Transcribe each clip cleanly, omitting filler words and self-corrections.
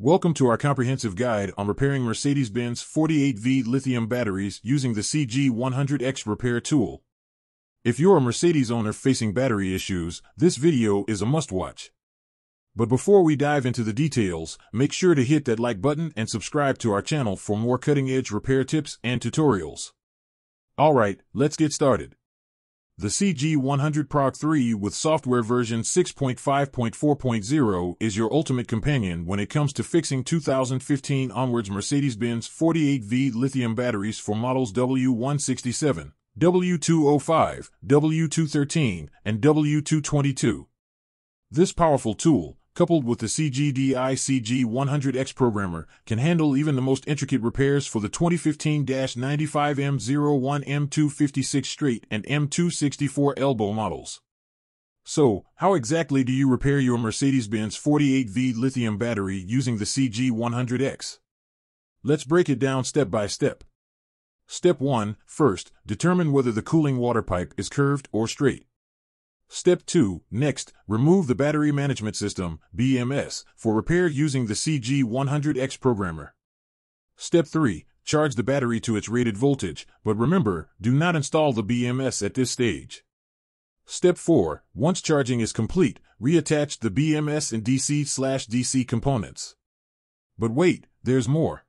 Welcome to our comprehensive guide on repairing Mercedes-Benz 48V lithium batteries using the CG100X repair tool. If you're a Mercedes owner facing battery issues, this video is a must-watch. But before we dive into the details, make sure to hit that like button and subscribe to our channel for more cutting-edge repair tips and tutorials. Alright, let's get started. The CG100 Proc 3 with software version 6.5.4.0 is your ultimate companion when it comes to fixing 2015 onwards Mercedes-Benz 48V lithium batteries for models W167, W205, W213, and W222. This powerful tool, coupled with the CGDI CG100X programmer, can handle even the most intricate repairs for the 2015-95M01M256 straight and M264 elbow models. So, how exactly do you repair your Mercedes-Benz 48V lithium battery using the CG100X? Let's break it down step by step. Step 1. First, determine whether the cooling water pipe is curved or straight. Step 2. Next, remove the Battery Management System, BMS, for repair using the CG100X programmer. Step 3. Charge the battery to its rated voltage, but remember, do not install the BMS at this stage. Step 4. Once charging is complete, reattach the BMS and DC/DC components. But wait, there's more.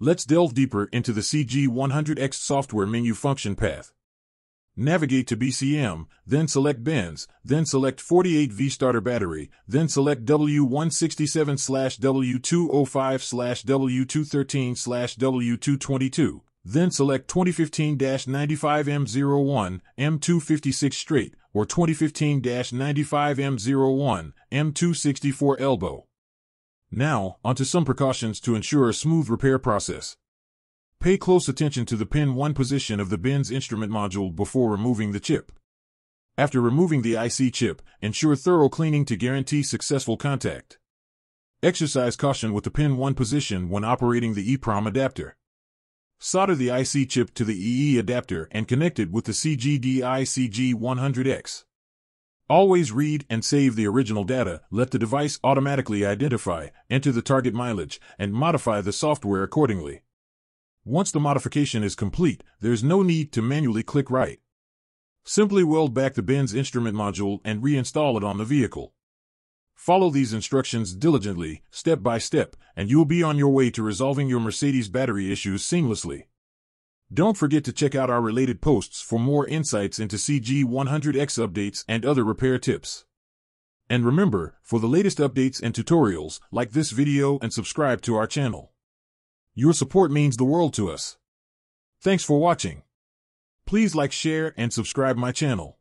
Let's delve deeper into the CG100X software menu function path. Navigate to BCM, then select Benz, then select 48V starter battery, then select W167/W205/W213/W222, then select 2015-95M01M256 straight or 2015-95M01M264 elbow. Now, onto some precautions to ensure a smooth repair process. Pay close attention to the pin 1 position of the Benz instrument module before removing the chip. After removing the IC chip, ensure thorough cleaning to guarantee successful contact. Exercise caution with the pin 1 position when operating the EEPROM adapter. Solder the IC chip to the EE adapter and connect it with the CGDI CG100X. Always read and save the original data, let the device automatically identify, enter the target mileage, and modify the software accordingly. Once the modification is complete, there's no need to manually click right. Simply weld back the Benz instrument module and reinstall it on the vehicle. Follow these instructions diligently, step by step, and you'll be on your way to resolving your Mercedes battery issues seamlessly. Don't forget to check out our related posts for more insights into CG100X updates and other repair tips. And remember, for the latest updates and tutorials, like this video and subscribe to our channel. Your support means the world to us. Thanks for watching. Please like, share, and subscribe my channel.